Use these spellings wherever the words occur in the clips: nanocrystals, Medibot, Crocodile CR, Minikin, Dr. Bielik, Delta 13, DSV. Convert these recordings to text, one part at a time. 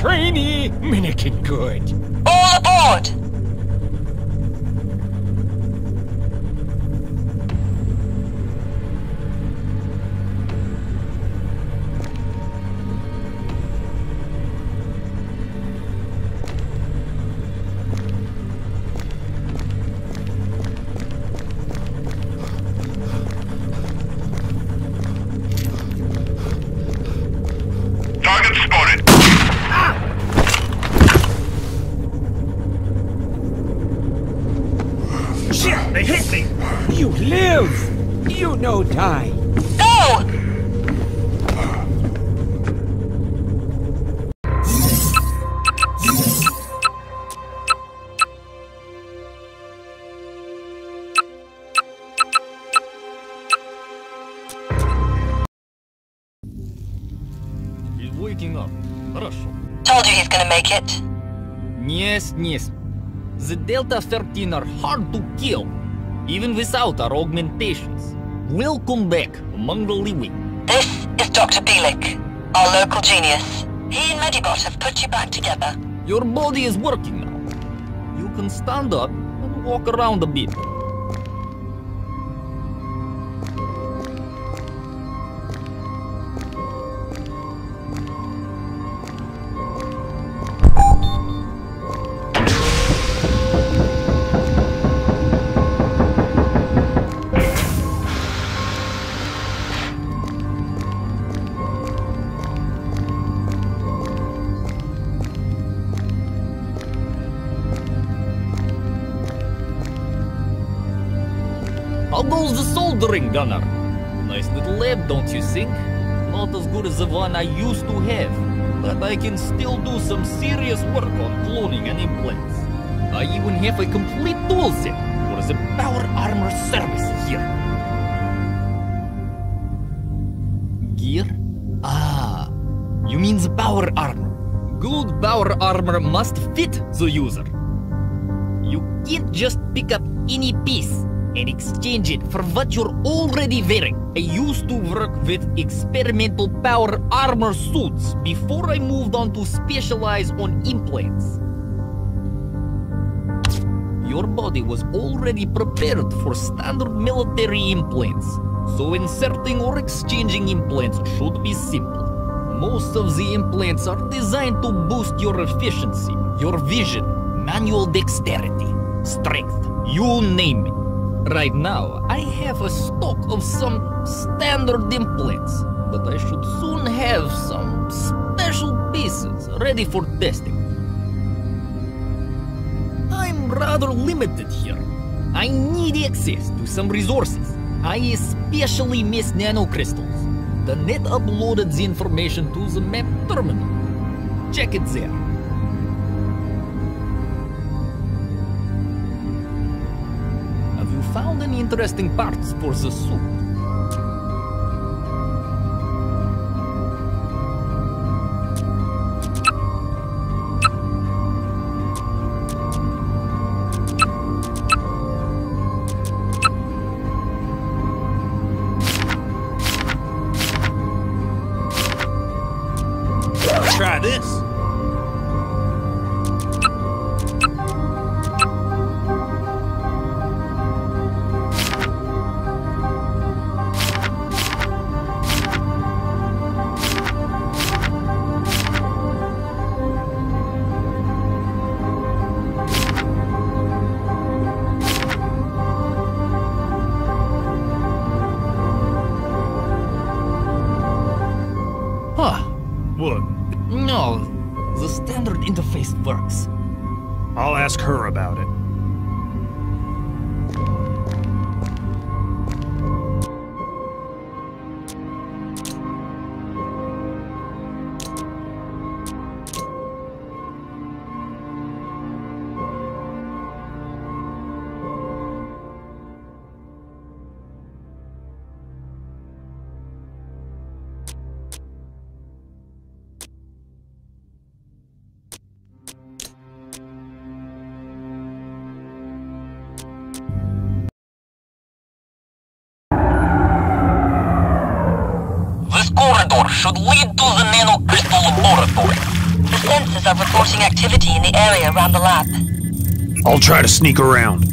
trainee Minikin Good. All aboard! It? Yes. The Delta 13 are hard to kill, even without our augmentations. Welcome back among the living. This is Dr. Bielik, our local genius. He and Medibot have put you back together. Your body is working now. You can stand up and walk around a bit. Gunner. Nice little lab, don't you think? Not as good as the one I used to have, but I can still do some serious work on cloning and implants. I even have a complete tool set for the power armor service here. Gear? Ah, you mean the power armor. Good power armor must fit the user. You can't just pick up any piece and exchange it for what you're already wearing. I used to work with experimental power armor suits before I moved on to specialize on implants. Your body was already prepared for standard military implants, so inserting or exchanging implants should be simple. Most of the implants are designed to boost your efficiency, your vision, manual dexterity, strength, you name it. Right now, I have a stock of some standard implants, but I should soon have some special pieces ready for testing. I'm rather limited here. I need access to some resources. I especially miss nanocrystals. The net uploaded the information to the map terminal. Check it there. Found any interesting parts for the suit? Try this. Should lead to the nanocrystal laboratory. The sensors sources are reporting activity in the area around the lab. I'll try to sneak around.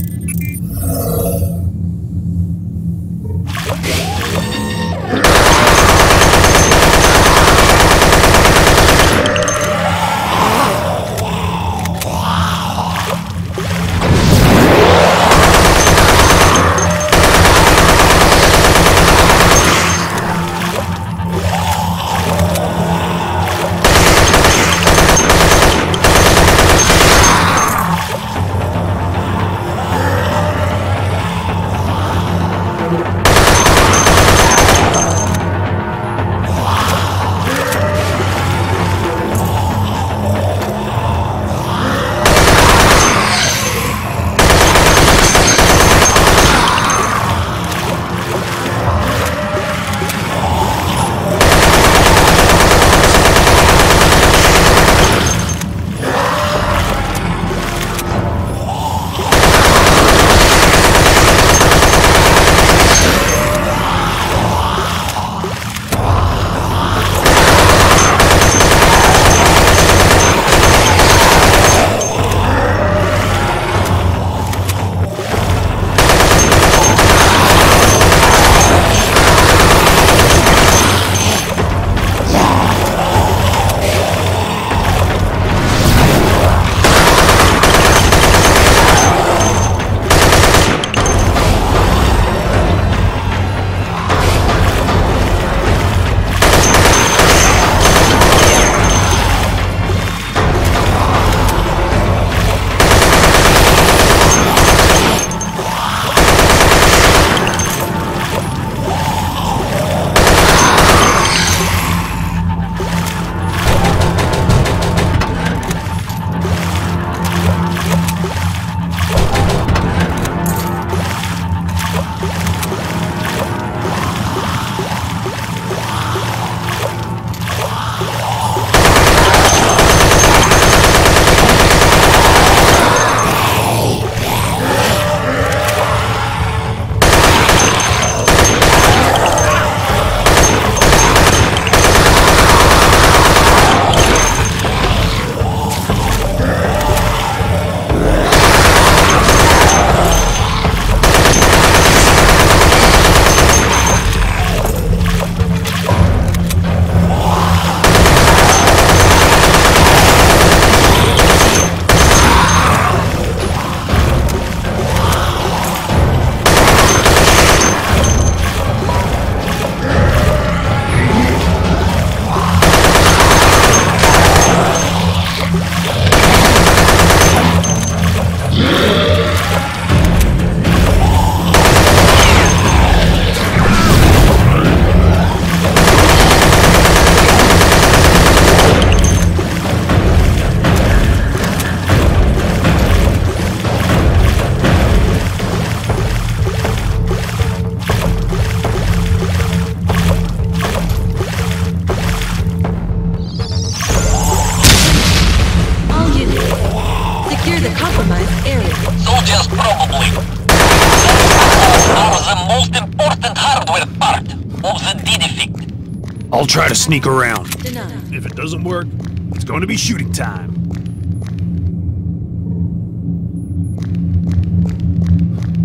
I'll try to sneak around. Denied. If it doesn't work, it's going to be shooting time.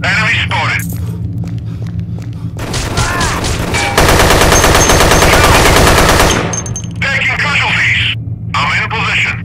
Enemy spotted. Ah! Taking casualties. I'm in position.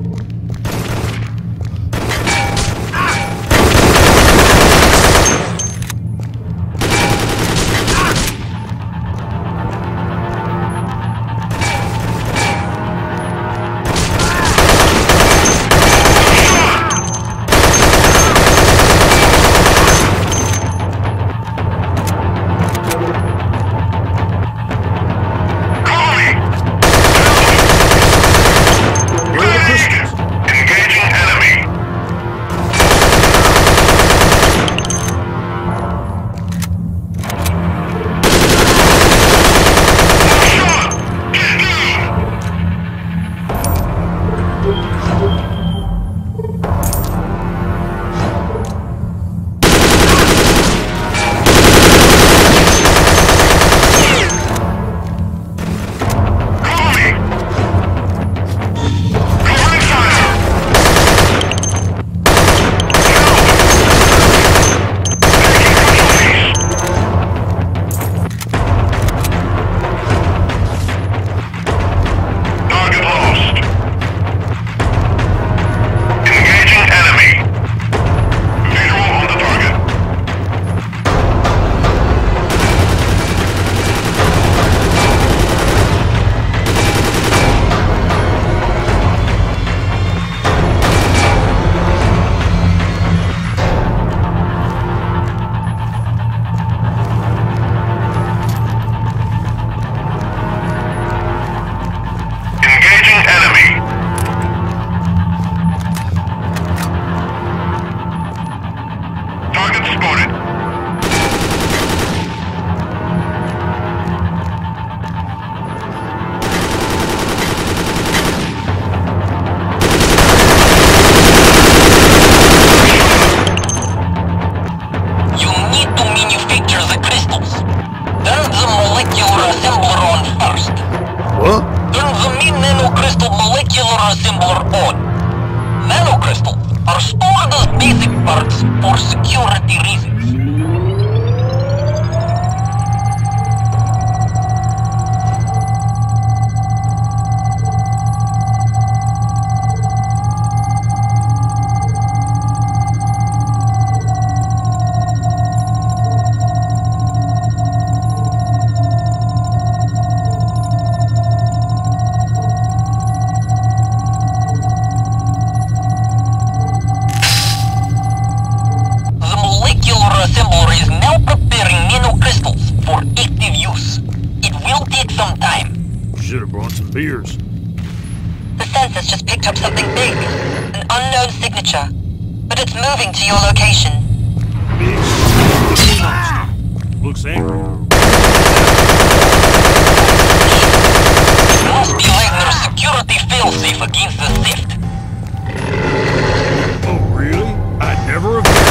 calcium or bone. Nanocrystals are stored as basic parts for security reasons. Beers. The census just picked up something big. An unknown signature. But it's moving to your location. Looks angry. Must be letting their security failsafe against the theft. Oh, really? I never have...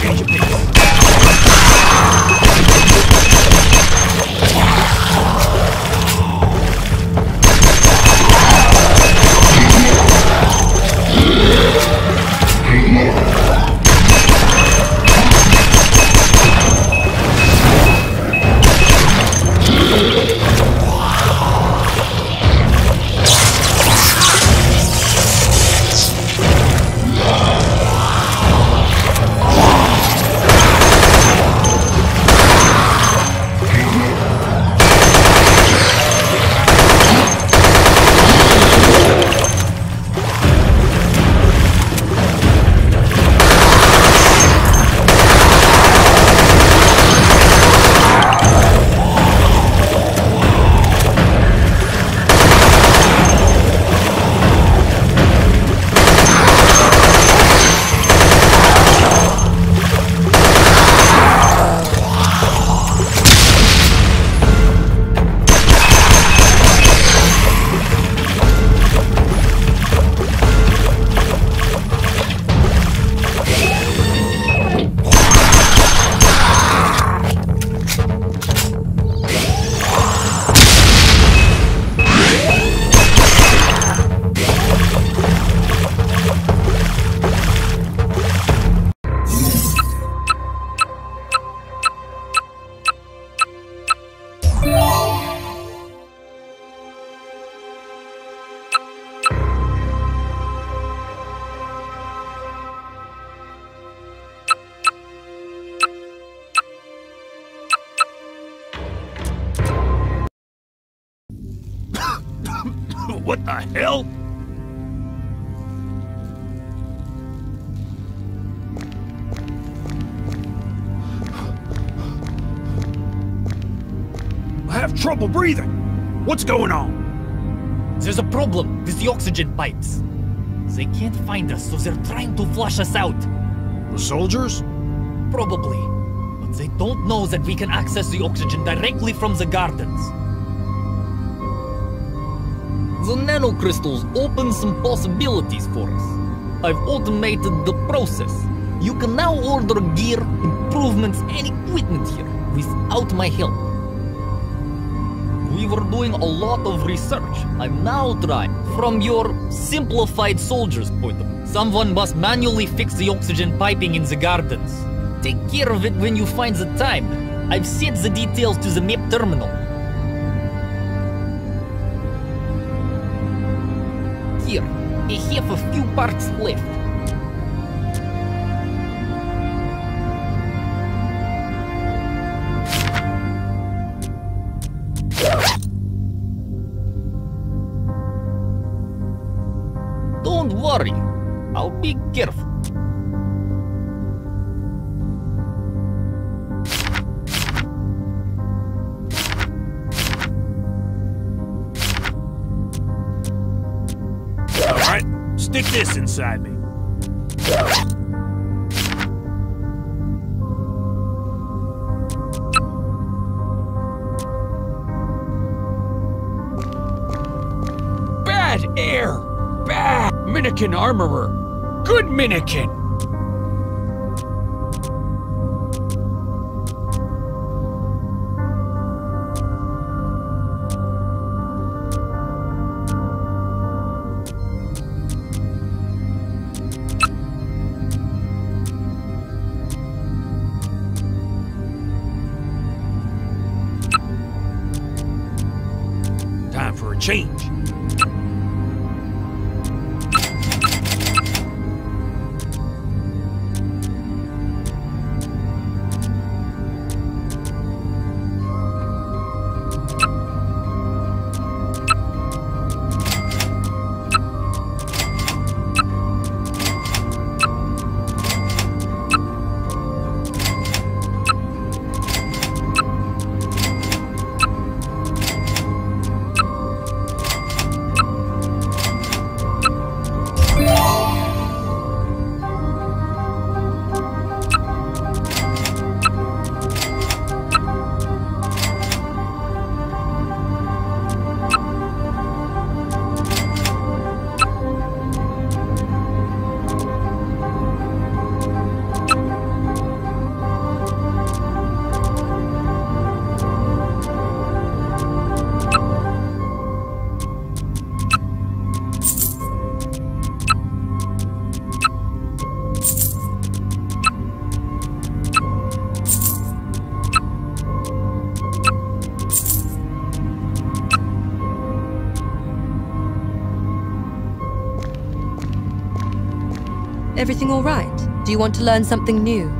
change of pace. What the hell? I have trouble breathing. What's going on? There's a problem with the oxygen pipes. They can't find us, so they're trying to flush us out. The soldiers? Probably. But they don't know that we can access the oxygen directly from the gardens. The nanocrystals open some possibilities for us. I've automated the process. You can now order gear, improvements, and equipment here without my help. We were doing a lot of research. I'm now trying, from your simplified soldier's point of view. Someone must manually fix the oxygen piping in the gardens. Take care of it when you find the time. I've sent the details to the MIP terminal. Here, I have a few parts left. Don't worry, I'll be careful. Stick this inside me. Bad air! Bad! Minikin armorer! Good Minikin! Change. Everything all right? Do you want to learn something new?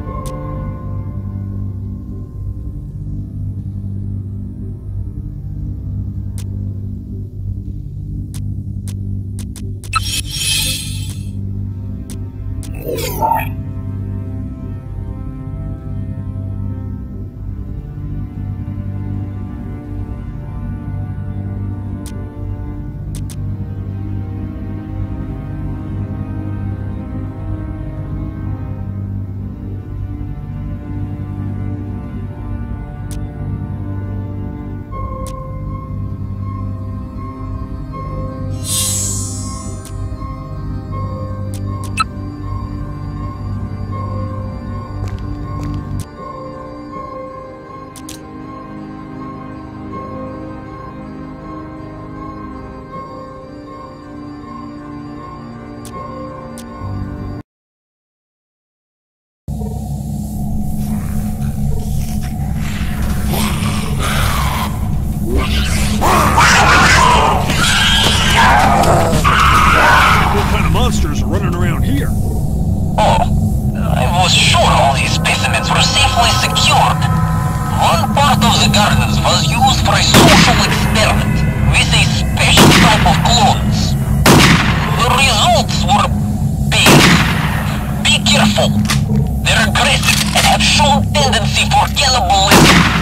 Tendency for yellow bullets.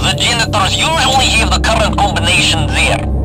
The janitors usually have the current combination there.